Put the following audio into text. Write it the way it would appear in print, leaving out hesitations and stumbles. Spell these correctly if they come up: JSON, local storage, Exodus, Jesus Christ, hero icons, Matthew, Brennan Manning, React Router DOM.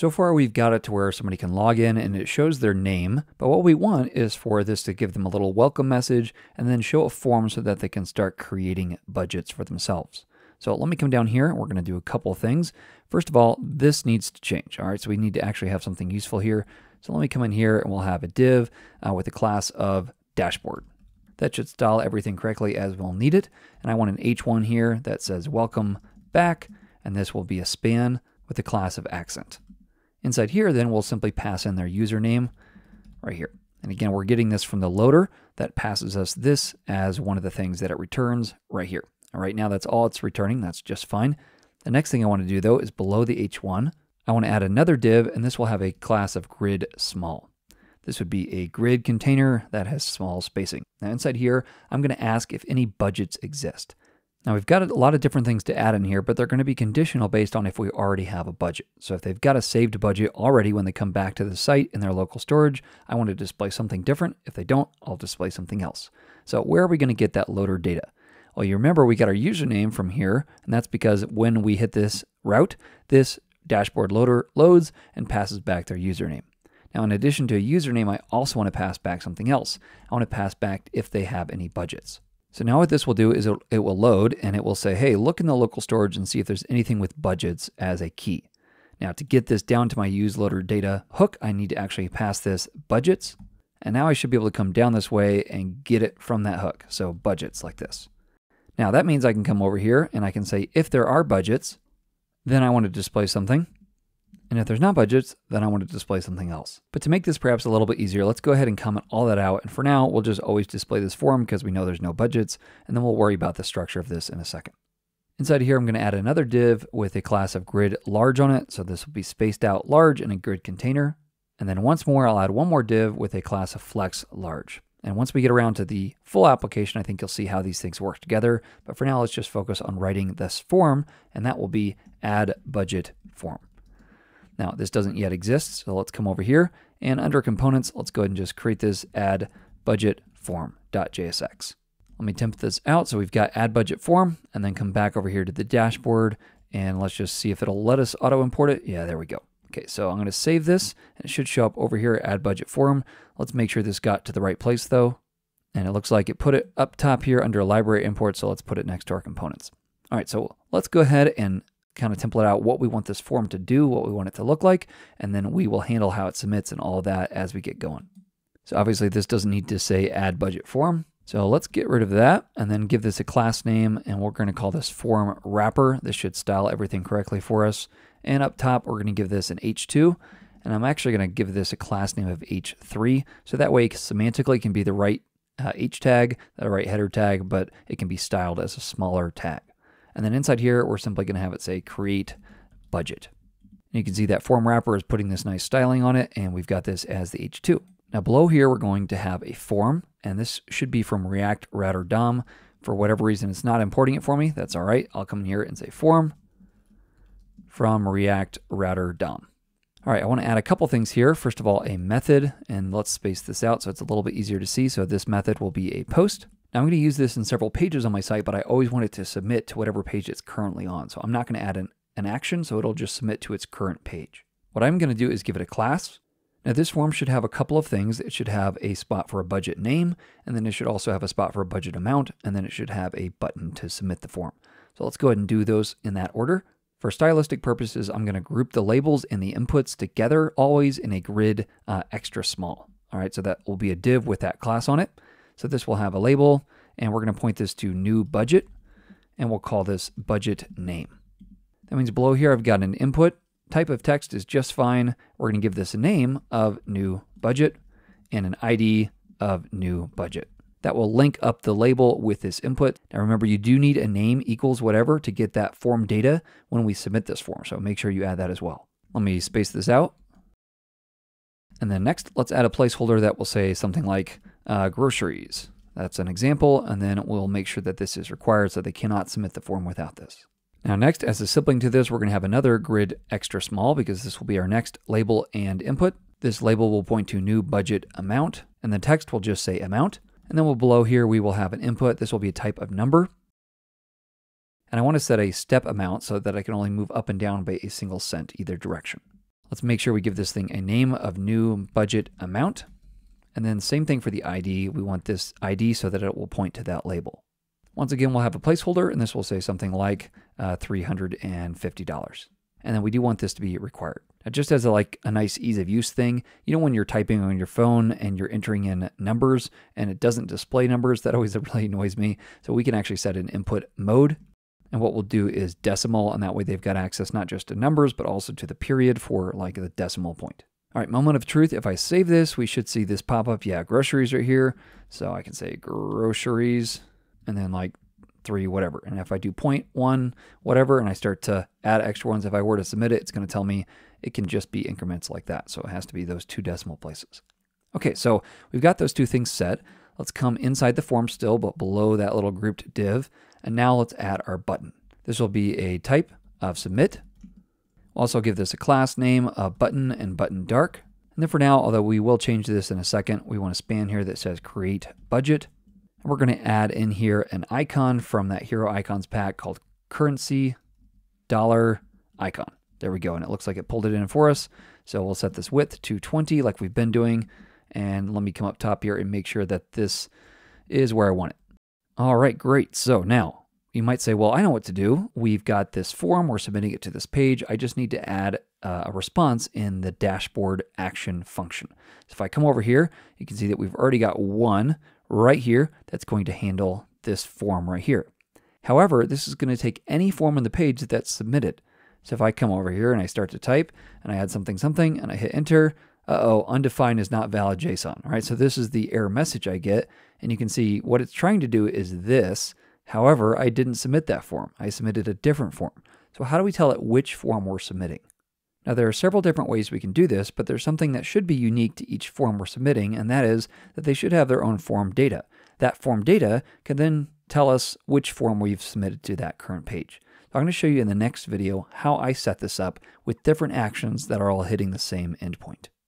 So far, we've got it to where somebody can log in and it shows their name, but what we want is for this to give them a little welcome message and then show a form so that they can start creating budgets for themselves. So let me come down here and we're gonna do a couple of things. First of all, this needs to change, all right? So we need to actually have something useful here. So let me come in here and we'll have a div with a class of dashboard. That should style everything correctly as we'll need it. And I want an H1 here that says welcome back, and this will be a span with a class of accent. Inside here, then we'll simply pass in their username right here. And again, we're getting this from the loader that passes us this as one of the things that it returns right here. All right, now that's all it's returning. That's just fine. The next thing I want to do though is below the H1, I want to add another div, and this will have a class of grid small. This would be a grid container that has small spacing. Now inside here, I'm going to ask if any budgets exist. Now we've got a lot of different things to add in here, but they're going to be conditional based on if we already have a budget. So if they've got a saved budget already when they come back to the site in their local storage, I want to display something different. If they don't, I'll display something else. So where are we going to get that loader data? Well, you remember we got our username from here, and that's because when we hit this route, this dashboard loader loads and passes back their username. Now, in addition to a username, I also want to pass back something else. I want to pass back if they have any budgets. So now what this will do is it will load and it will say, hey, look in the local storage and see if there's anything with budgets as a key. Now to get this down to my use loader data hook, I need to actually pass this budgets. And now I should be able to come down this way and get it from that hook. So budgets like this. Now that means I can come over here and I can say, if there are budgets, then I want to display something. And if there's not budgets, then I want to display something else. But to make this perhaps a little bit easier, let's go ahead and comment all that out. And for now, we'll just always display this form because we know there's no budgets, and then we'll worry about the structure of this in a second. Inside here, I'm going to add another div with a class of grid large on it. So this will be spaced out large in a grid container. And then once more, I'll add one more div with a class of flex large. And once we get around to the full application, I think you'll see how these things work together. But for now, let's just focus on writing this form, and that will be add budget form. Now, this doesn't yet exist, so let's come over here, and under components, let's go ahead and just create this add budget form.jsx. Let me temp this out, so we've got add budget form, and then come back over here to the dashboard, and let's just see if it'll let us auto import it. Yeah, there we go. Okay, so I'm gonna save this, and it should show up over here, add budget form. Let's make sure this got to the right place though, and it looks like it put it up top here under library import, so let's put it next to our components. All right, so let's go ahead and kind of template out what we want this form to do, what we want it to look like, and then we will handle how it submits and all of that as we get going. So obviously this doesn't need to say add budget form. So let's get rid of that and then give this a class name, and we're going to call this form wrapper. This should style everything correctly for us. And up top, we're going to give this an H2, and I'm actually going to give this a class name of H3. So that way semantically it can be the right H tag, the right header tag, but it can be styled as a smaller tag. And then inside here, we're simply going to have it say create budget. And you can see that form wrapper is putting this nice styling on it, and we've got this as the H2. Now below here, we're going to have a form, and this should be from React Router DOM. For whatever reason, it's not importing it for me. That's all right. I'll come in here and say form from React Router DOM. All right, I want to add a couple things here. First of all, a method, and let's space this out so it's a little bit easier to see. So this method will be a post. Now I'm going to use this in several pages on my site, but I always want it to submit to whatever page it's currently on. So I'm not going to add an action, so it'll just submit to its current page. What I'm going to do is give it a class. Now this form should have a couple of things. It should have a spot for a budget name, and then it should also have a spot for a budget amount, and then it should have a button to submit the form. So let's go ahead and do those in that order. For stylistic purposes, I'm going to group the labels and the inputs together, always in a grid extra small. All right, so that will be a div with that class on it. So this will have a label, and we're going to point this to new budget, and we'll call this budget name. That means below here I've got an input. Type of text is just fine. We're going to give this a name of new budget and an ID of new budget. That will link up the label with this input. Now remember, you do need a name equals whatever to get that form data when we submit this form, so make sure you add that as well. Let me space this out. And then next, let's add a placeholder that will say something like groceries. That's an example. And then we'll make sure that this is required so they cannot submit the form without this. Now next, as a sibling to this, we're going to have another grid extra small because this will be our next label and input. This label will point to new budget amount, and the text will just say amount. And then below here, we will have an input. This will be a type of number. And I want to set a step amount so that I can only move up and down by a single cent either direction. Let's make sure we give this thing a name of new budget amount. And then same thing for the ID. We want this ID so that it will point to that label. Once again, we'll have a placeholder, and this will say something like $350. And then we do want this to be required. Now, just as a nice ease of use thing, you know, when you're typing on your phone and you're entering in numbers and it doesn't display numbers, that always really annoys me. So we can actually set an input mode. And what we'll do is decimal, and that way they've got access not just to numbers, but also to the period for like the decimal point. All right, moment of truth. If I save this, we should see this pop up. Yeah, groceries are here. So I can say groceries and then like 3, whatever. And if I do 0.1, whatever, and I start to add extra ones, if I were to submit it, it's going to tell me it can just be increments like that. So it has to be those 2 decimal places. Okay, so we've got those 2 things set. Let's come inside the form still, but below that little grouped div. And now let's add our button. This will be a type of submit. We'll also give this a class name of button and button dark. And then for now, although we will change this in a second, we want a span here that says create budget. And we're going to add in here an icon from that hero icons pack called currency dollar icon. There we go. And it looks like it pulled it in for us. So we'll set this width to 20 like we've been doing. And let me come up top here and make sure that this is where I want it. All right, great. So now you might say, well, I know what to do. We've got this form. We're submitting it to this page. I just need to add a response in the dashboard action function. So if I come over here, you can see that we've already got one right here that's going to handle this form right here. However, this is going to take any form on the page that's submitted. So if I come over here and I start to type and I add something, something, and I hit enter, uh-oh, undefined is not valid JSON, all right? So this is the error message I get, and you can see what it's trying to do is this. However, I didn't submit that form. I submitted a different form. So how do we tell it which form we're submitting? Now, there are several different ways we can do this, but there's something that should be unique to each form we're submitting, and that is that they should have their own form data. That form data can then tell us which form we've submitted to that current page. So I'm going to show you in the next video how I set this up with different actions that are all hitting the same endpoint.